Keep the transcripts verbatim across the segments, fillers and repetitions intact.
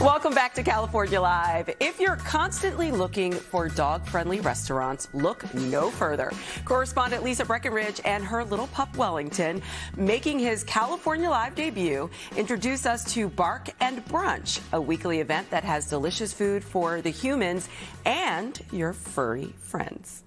Welcome back to California Live. If you're constantly looking for dog-friendly restaurants, look no further. Correspondent Lisa Breckenridge and her little pup Wellington, making his California Live debut, introduce us to Bark and Brunch, a weekly event that has delicious food for the humans and your furry friends.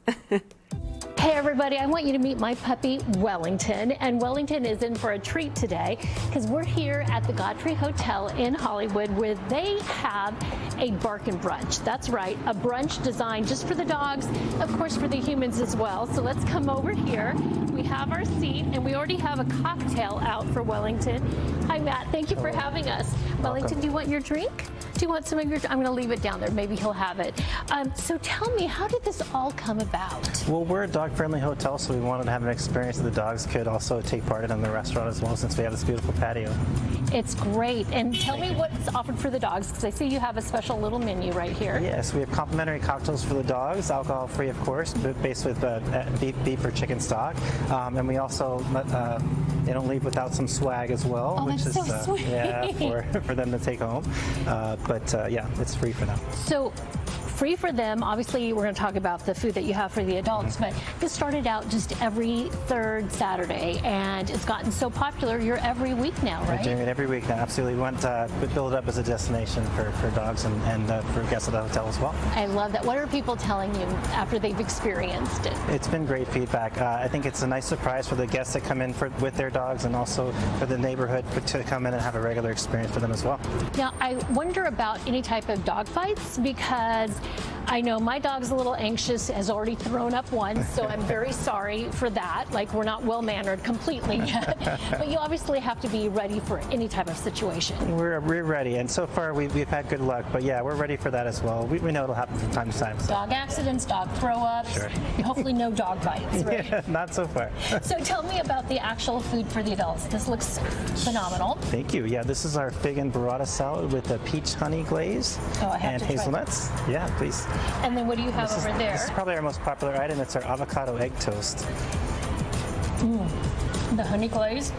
Hey everybody, I want you to meet my puppy Wellington, and Wellington is in for a treat today because we're here at the Godfrey Hotel in Hollywood where they have a Bark and Brunch. That's right, a brunch designed just for the dogs, of course for the humans as well. So let's come over here. We have our seat and we already have a cocktail out for Wellington. Hi Matt, thank you for having us. Wellington, do you want your drink? Do you want some of your, I'm going to leave it down there, maybe he'll have it. Um, so tell me, how did this all come about? Well, we're a dog-friendly hotel, so we wanted to have an experience that the dogs could also take part in in the restaurant as well, since we have this beautiful patio. It's great, and tell me what's offered for the dogs, because I see you have a special little menu right here. Yes, we have complimentary cocktails for the dogs, alcohol-free of course, but based with uh, beef, beef or chicken stock, um, and we also uh, they don't leave without some swag as well, oh, which that's is so uh, sweet. Yeah, for for them to take home. Uh, but uh, yeah, it's free for them. So. Free for them. Obviously, we're going to talk about the food that you have for the adults, but this started out just every third Saturday, and it's gotten so popular, you're every week now, right? We're doing it every week now, absolutely. We want to build it up as a destination for, for dogs and, and uh, for guests at the hotel as well. I love that. What are people telling you after they've experienced it? It's been great feedback. Uh, I think it's a nice surprise for the guests that come in for, with their dogs, and also for the neighborhood to come in and have a regular experience for them as well. Now, I wonder about any type of dog fights, because I know my dog's a little anxious, has already thrown up once, so I'm very sorry for that. Like, we're not well-mannered completely yet, but you obviously have to be ready for any type of situation. We're, we're ready, and so far we've, we've had good luck, but yeah, we're ready for that as well. We, we know it'll happen from time to time. So. Dog accidents, dog throw-ups, sure. Hopefully no dog bites, right? Yeah, not so far. So tell me about the actual food for the adults. This looks phenomenal. Thank you. Yeah, this is our fig and burrata salad with a peach honey glaze oh, I have and to try hazelnuts. That. Yeah. Yeah, please. And then what do you have over there? This is probably our most popular item. It's our avocado egg toast. Mm, the honey glaze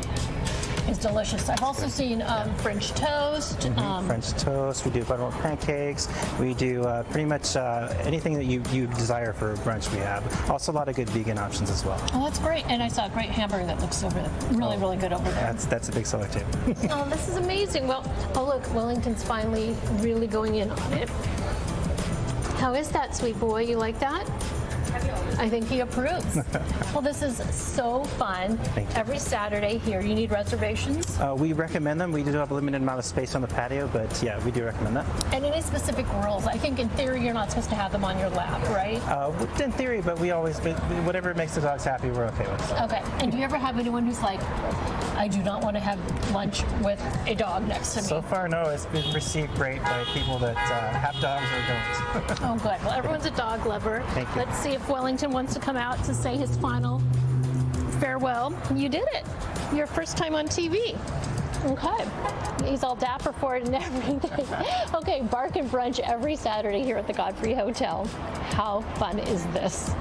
is delicious. I've also seen um, yeah. French toast. Mm-hmm. um, French toast. We do buttermilk pancakes. We do uh, pretty much uh, anything that you, you desire for brunch we have. Also a lot of good vegan options as well. Oh, that's great. And I saw a great hamburger that looks over really, oh, really good over there. That's, that's a big seller too. Oh, this is amazing. Well, oh look, Wellington's finally really going in on it. How is that, sweet boy? You like that? I think he approves. Well, this is so fun. Every Saturday here. You need reservations? Uh, we recommend them. We do have a limited amount of space on the patio, but yeah, we do recommend that. And any specific rules? I think in theory you're not supposed to have them on your lap, right? Uh, in theory, but we always, whatever makes the dogs happy, we're okay with. So. Okay. And do you ever have anyone who's like, I do not want to have lunch with a dog next to me? So far, no. It's been received great by people that uh, have dogs or don't. Oh, good. Well, everyone's a dog lover. Thank you. Let's see if Wellington wants to come out to say his final farewell. You did it. Your first time on T V. Okay. He's all dapper for it and everything. Okay, Bark and Brunch every Saturday here at the Godfrey Hotel. How fun is this?